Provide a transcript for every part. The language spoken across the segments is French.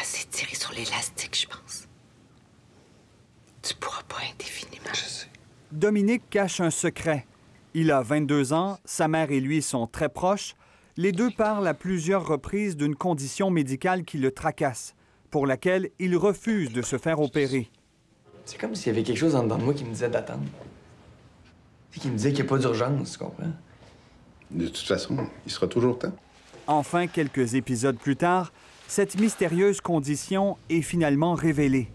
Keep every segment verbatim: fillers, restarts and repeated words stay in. assez tiré sur l'élastique, je pense. Tu pourras pas indéfiniment. Je sais. Dominique cache un secret. Il a vingt-deux ans, sa mère et lui sont très proches. Les deux parlent à plusieurs reprises d'une condition médicale qui le tracasse, pour laquelle il refuse de se faire opérer. C'est comme s'il y avait quelque chose en dedans de moi qui me disait d'attendre. C'est qu'il me disait qu'il n'y a pas d'urgence, tu comprends? De toute façon, il sera toujours temps. Enfin, quelques épisodes plus tard, cette mystérieuse condition est finalement révélée.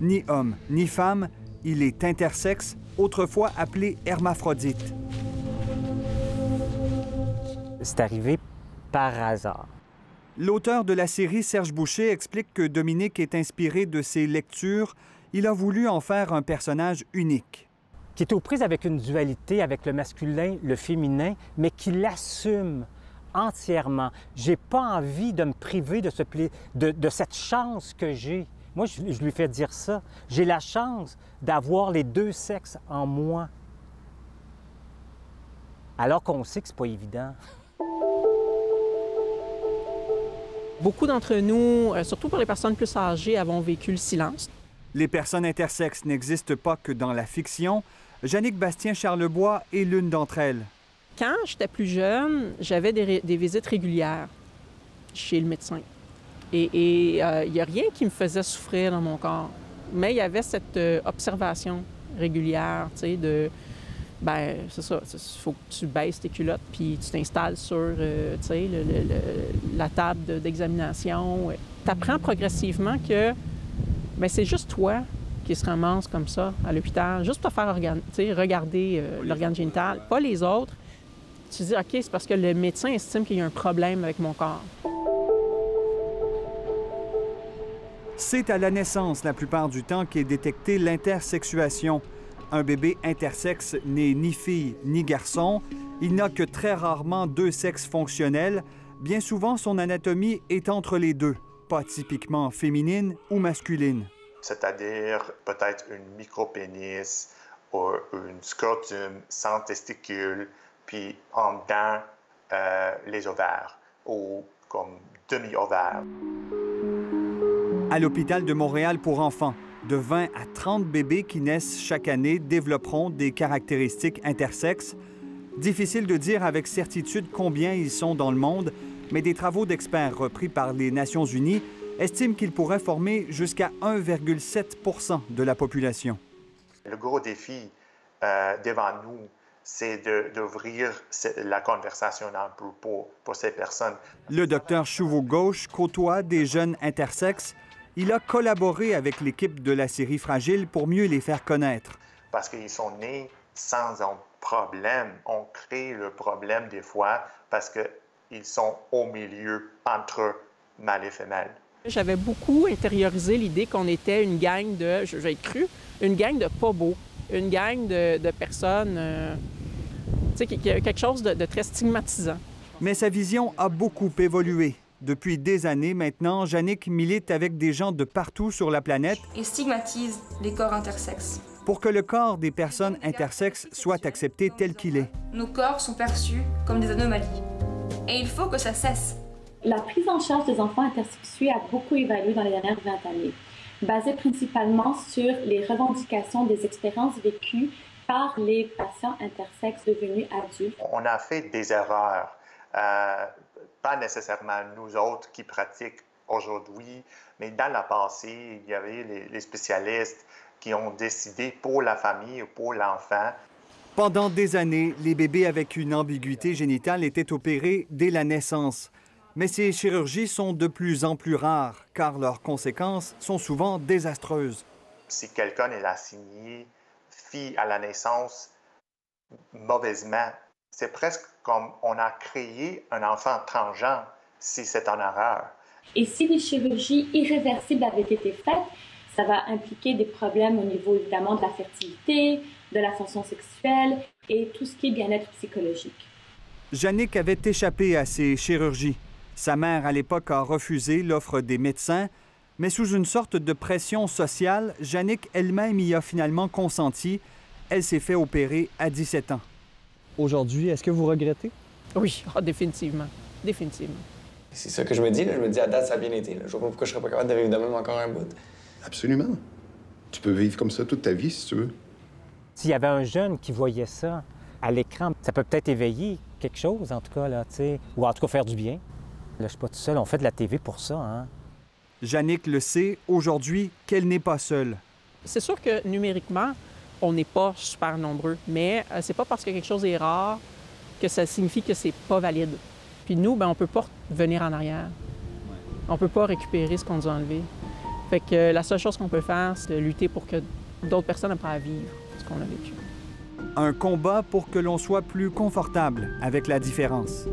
Ni homme, ni femme, il est intersexe, autrefois appelé hermaphrodite. C'est arrivé par hasard. L'auteur de la série, Serge Boucher, explique que Dominique est inspiré de ses lectures. Il a voulu en faire un personnage unique, qui est aux prises avec une dualité, avec le masculin, le féminin, mais qui l'assume entièrement. J'ai pas envie de me priver de, ce pla... de, de cette chance que j'ai. Moi, je, je lui fais dire ça. J'ai la chance d'avoir les deux sexes en moi. Alors qu'on sait que c'est pas évident. Beaucoup d'entre nous, surtout pour les personnes plus âgées, avons vécu le silence. Les personnes intersexes n'existent pas que dans la fiction. Janik Bastien-Charlebois est l'une d'entre elles. Quand j'étais plus jeune, j'avais des, des visites régulières chez le médecin. Et il euh, n'y a rien qui me faisait souffrir dans mon corps. Mais il y avait cette euh, observation régulière, tu sais, de... Bien, c'est ça, il faut que tu baisses tes culottes puis tu t'installes sur, euh, tu sais, le, le, le, la table d'examination. Tu apprends progressivement que... Bien, c'est juste toi qui se ramasse comme ça à l'hôpital, juste pour te faire regarder euh, l'organe génital, pas les autres. Tu dis, OK, c'est parce que le médecin estime qu'il y a un problème avec mon corps. C'est à la naissance, la plupart du temps, qu'est détectée l'intersexuation. Un bébé intersexe n'est ni fille ni garçon. Il n'a que très rarement deux sexes fonctionnels. Bien souvent, son anatomie est entre les deux, pas typiquement féminine ou masculine. C'est-à-dire peut-être une micropénis ou une scrotum sans testicule, puis en dedans euh, les ovaires ou comme demi-ovaires. À l'hôpital de Montréal pour enfants, de vingt à trente bébés qui naissent chaque année développeront des caractéristiques intersexes. Difficile de dire avec certitude combien ils sont dans le monde, mais des travaux d'experts repris par les Nations unies estiment qu'ils pourraient former jusqu'à un virgule sept pour cent de la population. Le gros défi euh, devant nous, c'est d'ouvrir la conversation à propos pour ces personnes. Le docteur Chouveau-Gauche côtoie des jeunes intersexes. Il a collaboré avec l'équipe de la série Fragile pour mieux les faire connaître. Parce qu'ils sont nés sans un problème. On crée le problème des fois parce que ils sont au milieu, entre mâles et femelles. J'avais beaucoup intériorisé l'idée qu'on était une gang de, j'ai cru, une gang de pas beaux, une gang de, de personnes, euh, tu sais, qui a quelque chose de, de très stigmatisant. Mais sa vision a beaucoup évolué. Depuis des années maintenant, Janik milite avec des gens de partout sur la planète. Ils stigmatisent les corps intersexes. Pour que le corps des personnes intersexes soit accepté tel qu'il est. Nos corps sont perçus comme des anomalies. Et il faut que ça cesse. La prise en charge des enfants intersexués a beaucoup évolué dans les dernières vingt années, basée principalement sur les revendications des expériences vécues par les patients intersexes devenus adultes. On a fait des erreurs, euh, pas nécessairement nous autres qui pratiquent aujourd'hui, mais dans le passé, il y avait les, les spécialistes qui ont décidé pour la famille ou pour l'enfant. Pendant des années, les bébés avec une ambiguïté génitale étaient opérés dès la naissance. Mais ces chirurgies sont de plus en plus rares, car leurs conséquences sont souvent désastreuses. Si quelqu'un est assigné fille à la naissance mauvaisement, c'est presque comme on a créé un enfant transgenre, si c'est en erreur. Et si des chirurgies irréversibles avaient été faites, ça va impliquer des problèmes au niveau, évidemment, de la fertilité, de la fonction sexuelle et tout ce qui est bien-être psychologique. Janik avait échappé à ces chirurgies. Sa mère, à l'époque, a refusé l'offre des médecins, mais sous une sorte de pression sociale, Janik elle-même y a finalement consenti. Elle s'est fait opérer à dix-sept ans. Aujourd'hui, est-ce que vous regrettez? Oui, oh, définitivement. Définitivement. C'est ça que je me dis, là. Je me dis, à date, ça a bien été. Là. Je vois pas pourquoi je serais pas capable de vivre de même encore un bout. Absolument. Tu peux vivre comme ça toute ta vie, si tu veux. S'il y avait un jeune qui voyait ça à l'écran, ça peut peut-être éveiller quelque chose, en tout cas, là, tu sais, ou en tout cas faire du bien. Là, je suis pas tout seul. On fait de la T V pour ça, hein. Janik le sait aujourd'hui qu'elle n'est pas seule. C'est sûr que numériquement, on n'est pas super nombreux, mais euh, c'est pas parce que quelque chose est rare que ça signifie que c'est pas valide. Puis nous, ben on peut pas revenir en arrière. On peut pas récupérer ce qu'on nous a enlevé. Fait que euh, la seule chose qu'on peut faire, c'est de lutter pour que d'autres personnes apprennent à vivre ce qu'on a vécu. Un combat pour que l'on soit plus confortable avec la différence.